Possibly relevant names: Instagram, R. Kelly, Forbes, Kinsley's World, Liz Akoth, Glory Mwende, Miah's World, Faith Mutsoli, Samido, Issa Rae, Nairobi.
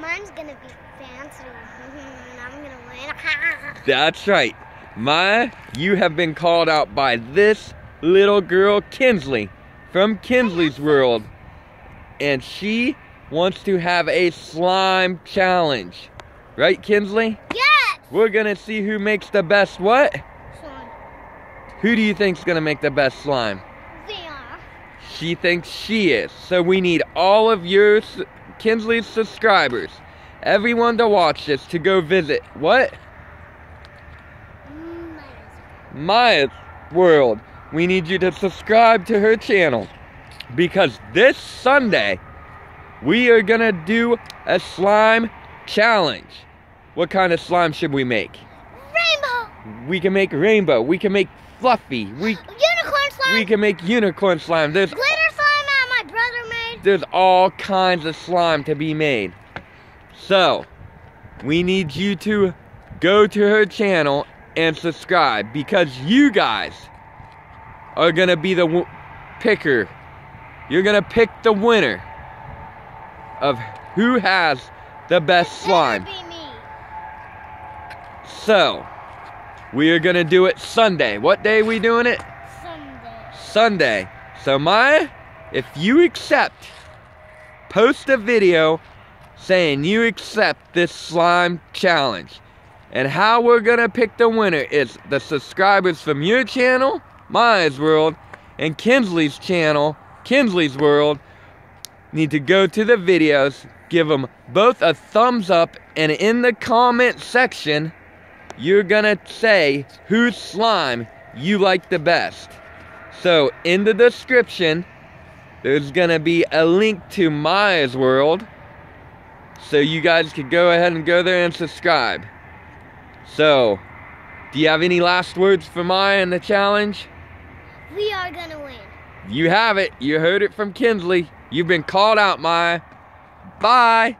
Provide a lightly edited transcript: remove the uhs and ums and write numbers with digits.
Mine's going to be fancier. I'm going to win. That's right. Maya, you have been called out by this little girl, Kinsley, from Kinsley's World. And she wants to have a slime challenge. Right, Kinsley? Yes! We're going to see who makes the best what? Slime. Who do you think's going to make the best slime? Vera. She thinks she is. So we need all of your Kinsley's subscribers, everyone to watch this, to go visit what? Miah's World. We need you to subscribe to her channel, because this Sunday we are gonna do a slime challenge. What kind of slime should we make? Rainbow. We can make rainbow. We can make fluffy. Unicorn slime. We can make unicorn slime. There's glitter slime that my brother made. There's all kinds of slime to be made. So we need you to go to her channel and subscribe, because you guys are gonna be the picker. You're gonna pick the winner of who has the best slime. Better be me. So we are gonna do it Sunday. What day are we doing it? Sunday. So Maya, if you accept, post a video saying you accept this slime challenge. And how we're gonna pick the winner is the subscribers from your channel, Miah's World, and Kinsley's channel, Kinsley's World, need to go to the videos, give them both a thumbs up, and in the comment section, you're gonna say whose slime you like the best. So in the description, there's gonna be a link to Miah's World, so you guys can go ahead and go there and subscribe. So, do you have any last words for Maya in the challenge? We are gonna win. You have it. You heard it from Kinsley. You've been called out, Maya. Bye.